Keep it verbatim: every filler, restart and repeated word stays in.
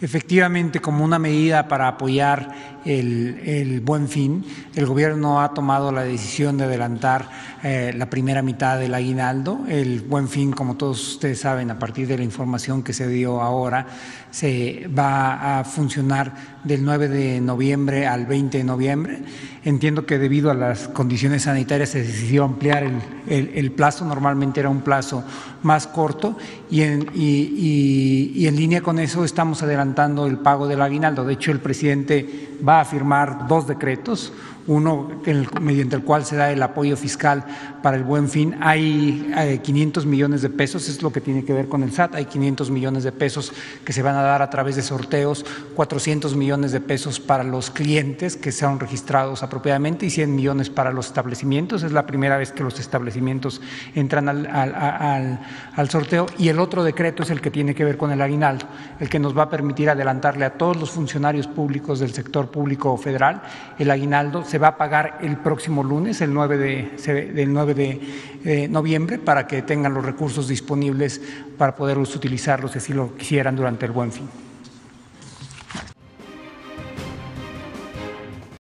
Efectivamente, como una medida para apoyar el, el buen fin, el gobierno ha tomado la decisión de adelantar eh, la primera mitad del aguinaldo. El buen fin, como todos ustedes saben, a partir de la información que se dio ahora, se va a funcionar del nueve de noviembre al veinte de noviembre. Entiendo que debido a las condiciones sanitarias se decidió ampliar el, el, el plazo. Normalmente era un plazo más corto y en, y, y, y en línea con eso estamos adelantando el pago del aguinaldo. De hecho, el presidente va a firmar dos decretos, uno mediante el cual se da el apoyo fiscal para el buen fin. Hay quinientos millones de pesos, es lo que tiene que ver con el S A T, hay quinientos millones de pesos que se van a dar a través de sorteos, cuatrocientos millones de pesos para los clientes que sean registrados apropiadamente y cien millones para los establecimientos. Es la primera vez que los establecimientos entran al, al, al, al sorteo. Y el otro decreto es el que tiene que ver con el aguinaldo, el que nos va a permitir adelantarle a todos los funcionarios públicos del sector público federal el aguinaldo. Se va a pagar el próximo lunes, el nueve de noviembre, para que tengan los recursos disponibles para poderlos utilizarlos si así lo quisieran durante el Buen Fin.